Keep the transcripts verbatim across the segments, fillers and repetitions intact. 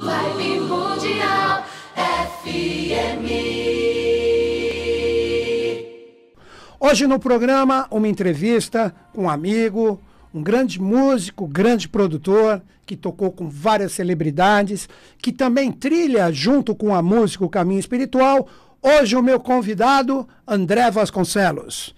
Vibe Mundial F M. Hoje no programa, uma entrevista com um amigo, um grande músico, grande produtor, que tocou com várias celebridades, que também trilha junto com a música o caminho espiritual. Hoje o meu convidado, André Vasconcelos.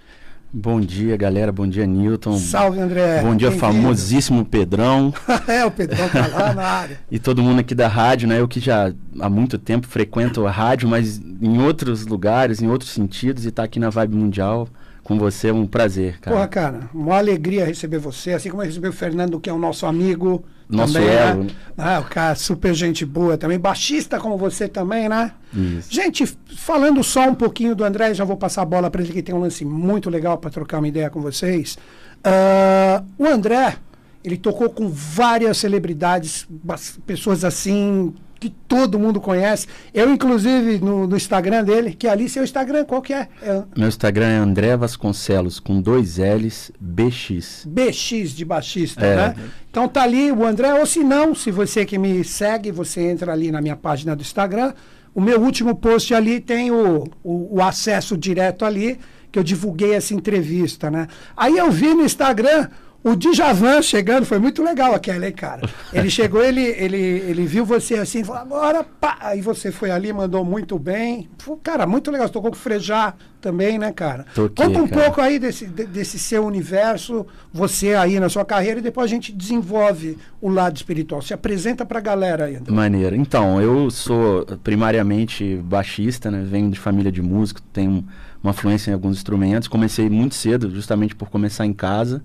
Bom dia, galera. Bom dia, Newton. Salve, André. Bom dia, famosíssimo Pedrão. É, o Pedrão tá lá na área. E todo mundo aqui da rádio, né? Eu que já há muito tempo frequento a rádio, mas em outros lugares, em outros sentidos, e tá aqui na Vibe Mundial com você é um prazer, cara. Porra, cara, uma alegria receber você, assim como eu recebi o Fernando, que é o nosso amigo. Nosso também, elo. Né? Ah, o cara, super gente boa também, baixista como você também, né? Isso. Gente, falando só um pouquinho do André, já vou passar a bola para ele, que tem um lance muito legal para trocar uma ideia com vocês. Uh, o André, ele tocou com várias celebridades, pessoas assim, que todo mundo conhece. Eu, inclusive, no, no Instagram dele, que ali seu Instagram, qual que é? é? Meu Instagram é André Vasconcelos, com dois L's, B X. B X de baixista, é, né? Então tá ali o André, ou se não, se você que me segue, você entra ali na minha página do Instagram, o meu último post ali tem o, o, o acesso direto ali, que eu divulguei essa entrevista, né? Aí eu vi no Instagram o Djavan chegando, foi muito legal aquela, hein, cara? Ele chegou, ele, ele, ele viu você assim, falou, agora, pá! Aí você foi ali, mandou muito bem. Cara, muito legal, você tocou com o Frejá também, né, cara? Toquei, Conta um cara. pouco aí desse, desse seu universo, você aí na sua carreira, e depois a gente desenvolve o lado espiritual. Se apresenta pra galera ainda. Maneiro. Então, eu sou primariamente baixista, né? Venho de família de músico, tenho uma fluência em alguns instrumentos. Comecei muito cedo, justamente por começar em casa.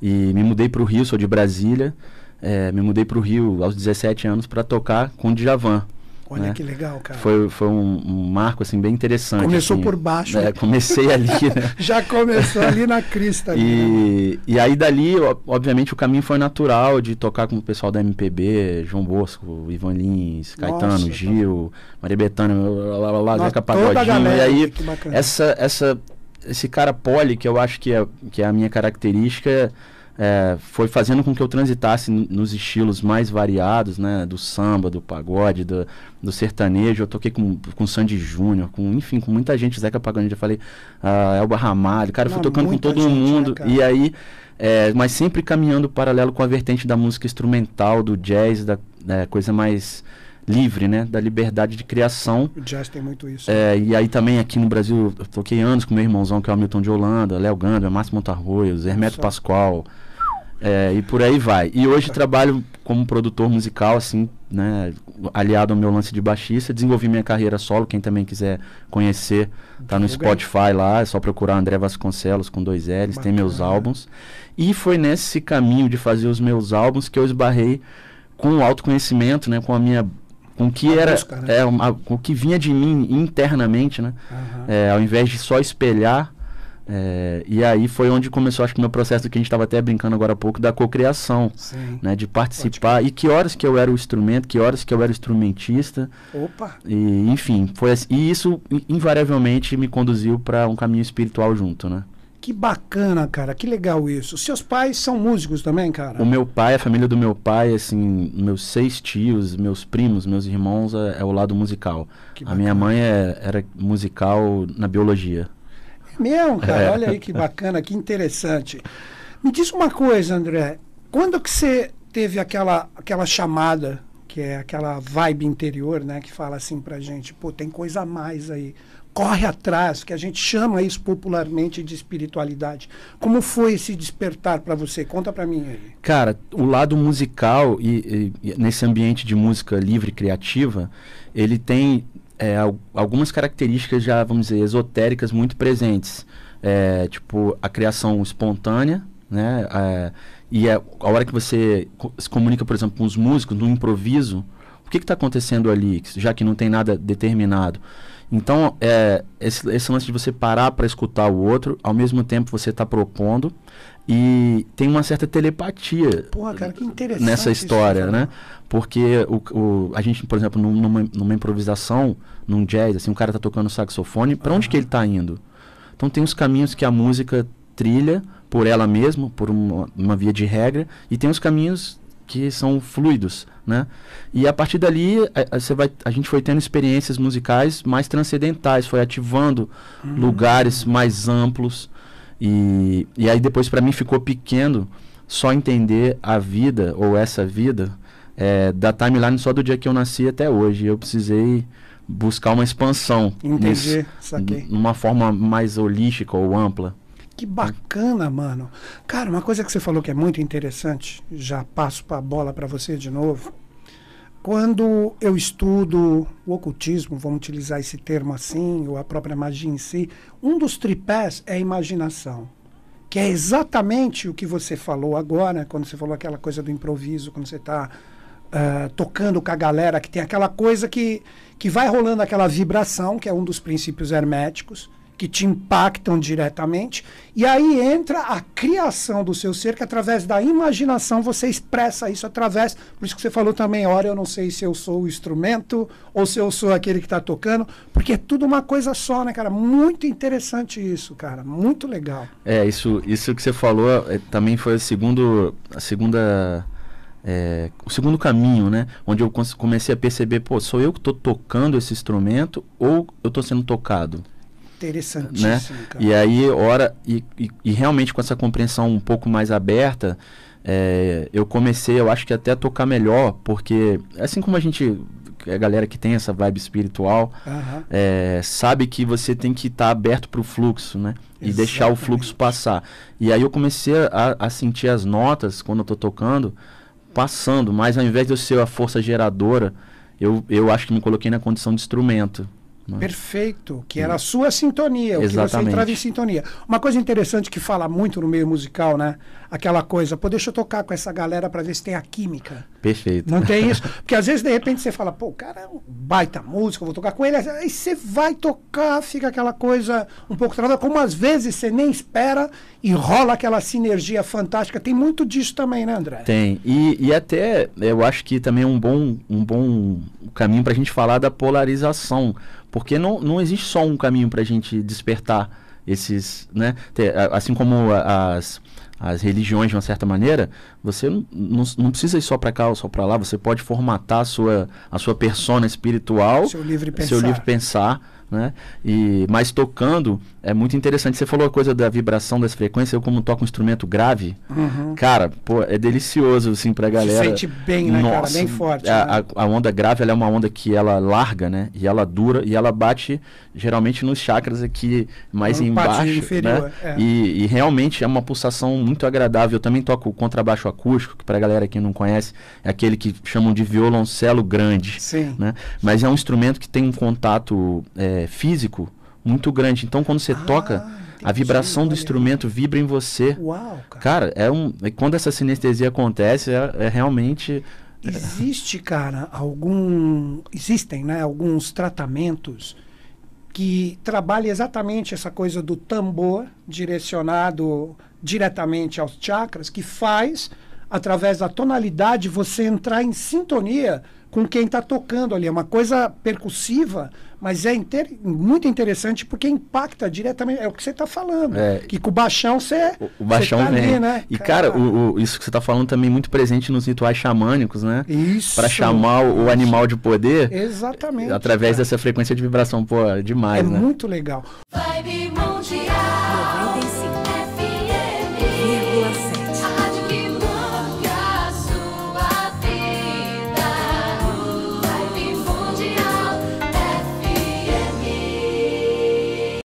E me mudei para o Rio, sou de Brasília, é, me mudei para o Rio aos dezessete anos para tocar com o Djavan. Olha, né? Que legal, cara. Foi, foi um, um marco assim, bem interessante. Começou assim, por baixo. É, comecei ali, né? Já começou ali na crista. e, e aí dali, obviamente, o caminho foi natural de tocar com o pessoal da M P B, João Bosco, Ivan Lins, Caetano, Nossa, Gil, tá... Maria Bethânia, lá, lá, lá, Nossa, Zé Pagodinho. Galera, e aí, essa... essa esse cara poli, que eu acho que é, que é a minha característica, é, foi fazendo com que eu transitasse nos estilos mais variados, né? Do samba, do pagode, do, do sertanejo. Eu toquei com, com Sandy Júnior, com, enfim, com muita gente. Zé Pagodinho, já falei, uh, Elba Ramalho. Cara, eu fui tocando com todo gente, mundo. Né, e aí, é, mas sempre caminhando paralelo com a vertente da música instrumental, do jazz, da é, coisa mais... livre, né? Da liberdade de criação. O jazz tem muito isso. É, e aí também aqui no Brasil, eu toquei anos com meu irmãozão, que é o Hamilton de Holanda, Léo Ganda, Márcio Montarroio, Zermeto Pascoal, é, e por aí vai. E hoje trabalho como produtor musical, assim, né? Aliado ao meu lance de baixista, desenvolvi minha carreira solo. Quem também quiser conhecer, tá no Spotify lá, é só procurar André Vasconcelos com dois L's, tem meus álbuns. E foi nesse caminho de fazer os meus álbuns que eu esbarrei com o autoconhecimento, né? Com a minha... com o que uma era busca, né? é, uma, com o que vinha de mim internamente, né? Uhum. É, ao invés de só espelhar, é, e aí foi onde começou, acho que o meu processo, que a gente estava até brincando agora há pouco, da cocriação, né? De participar. Ótimo. E que horas que eu era o instrumento, que horas que eu era o instrumentista. Opa. E enfim, foi assim, e isso invariavelmente me conduziu para um caminho espiritual junto, né? Que bacana, cara, que legal isso. Seus pais são músicos também, cara? O meu pai, a família do meu pai, assim, meus seis tios, meus primos, meus irmãos, é, é o lado musical. A minha mãe é, era musical na biologia. É mesmo, cara? É. Olha aí que bacana, que interessante. Me diz uma coisa, André, quando que você teve aquela, aquela chamada, que é aquela vibe interior, né, que fala assim pra gente, pô, tem coisa a mais aí. Corre atrás, que a gente chama isso popularmente de espiritualidade. Como foi esse despertar para você? Conta para mim aí. Cara, o lado musical, e, e, nesse ambiente de música livre e criativa, ele tem é, algumas características já, vamos dizer, esotéricas muito presentes. É, tipo, a criação espontânea, né? É, e a, a hora que você se comunica, por exemplo, com os músicos, no improviso, o que está acontecendo ali, já que não tem nada determinado? Então, é, esse, esse lance de você parar para escutar o outro, ao mesmo tempo você está propondo, e tem uma certa telepatia. Porra, cara, que interessante nessa história, isso, né? Porque o, o, a gente, por exemplo, numa, numa improvisação, num jazz, assim, um cara está tocando saxofone, para onde que ele está indo? Então, tem os caminhos que a música trilha por ela mesma, por uma, uma via de regra, e tem os caminhos que são fluidos, né? E a partir dali a, a, você vai, a gente foi tendo experiências musicais mais transcendentais, foi ativando uhum. lugares mais amplos e, e aí depois para mim ficou pequeno só entender a vida ou essa vida é, da timeline só do dia que eu nasci até hoje. Eu precisei buscar uma expansão, entender, saquei, numa forma mais holística ou ampla. Que bacana, mano. Cara, uma coisa que você falou que é muito interessante, já passo a bola para você de novo. Quando eu estudo o ocultismo, vamos utilizar esse termo assim, ou a própria magia em si, um dos tripés é a imaginação, que é exatamente o que você falou agora, quando você falou aquela coisa do improviso, quando você está uh, tocando com a galera, que tem aquela coisa que, que vai rolando aquela vibração, que é um dos princípios herméticos, que te impactam diretamente, e aí entra a criação do seu ser, que através da imaginação você expressa isso através, por isso que você falou também, ora, eu não sei se eu sou o instrumento, ou se eu sou aquele que está tocando, porque é tudo uma coisa só, né, cara? Muito interessante isso, cara, muito legal. É, isso, isso que você falou é, também foi o segundo, a segunda... É, o segundo caminho, né? Onde eu comecei a perceber, pô, sou eu que estou tocando esse instrumento, ou eu estou sendo tocado? Interessantíssimo, né? Cara. E aí, ora, e, e, e realmente com essa compreensão um pouco mais aberta, é, eu comecei, eu acho que até a tocar melhor, porque assim como a gente, a galera que tem essa vibe espiritual, uh-huh. é, sabe que você tem que estar tá aberto para o fluxo, né? E exatamente. Deixar o fluxo passar. E aí eu comecei a, a sentir as notas, quando eu estou tocando, passando, mas ao invés de eu ser a força geradora, eu, eu acho que me coloquei na condição de instrumento. Mas... perfeito, que era a sua sintonia, o exatamente. Que você entrava em sintonia. Uma coisa interessante que fala muito no meio musical, né? Aquela coisa, pô, deixa eu tocar com essa galera pra ver se tem a química. Perfeito. Não tem isso? Porque às vezes, de repente, você fala, pô, o cara é um baita músico, eu vou tocar com ele. Aí você vai tocar, fica aquela coisa um pouco travada, como às vezes você nem espera e rola aquela sinergia fantástica. Tem muito disso também, né, André? Tem. E, e até, eu acho que também é um bom, um bom caminho pra gente falar da polarização. Porque não, não existe só um caminho para a gente despertar esses, né? Assim como as, as religiões, de uma certa maneira, você não, não, não precisa ir só para cá ou só para lá. Você pode formatar a sua, a sua persona espiritual, seu livre pensar. Seu livre pensar, né? E, mas tocando, é muito interessante. Você falou a coisa da vibração, das frequências. Eu, como toco um instrumento grave, uhum. cara, pô, é delicioso assim, pra galera. Se sente bem, né, nossa, cara? Bem forte. A, né? a, a onda grave, ela é uma onda que ela larga, né? E ela dura, e ela bate geralmente nos chakras aqui mais um embaixo, inferior, né? É. E, e realmente é uma pulsação muito agradável. Eu também toco contrabaixo acústico, que pra galera que não conhece, é aquele que chamam de violoncelo grande. Sim. Né? Mas é um instrumento que tem um contato é, físico muito grande. Então, quando você ah, toca, entendi, a vibração valeu. Do instrumento vibra em você. Uau, cara. Cara, é um, quando essa sinestesia acontece, é, é realmente... Existe, cara, algum... Existem, né, alguns tratamentos que trabalham exatamente essa coisa do tambor direcionado diretamente aos chakras, que faz, através da tonalidade, você entrar em sintonia com quem está tocando ali. É uma coisa percussiva, mas é inter... muito interessante porque impacta diretamente. É o que você está falando. É, que com o baixão você. O baixão tá vem. Ali, né? E, cara, cara o, o, isso que você está falando também é muito presente nos rituais xamânicos, né? Isso. Para chamar o, o animal de poder. Exatamente. Através cara. Dessa frequência de vibração. Pô, demais, é né? É muito legal.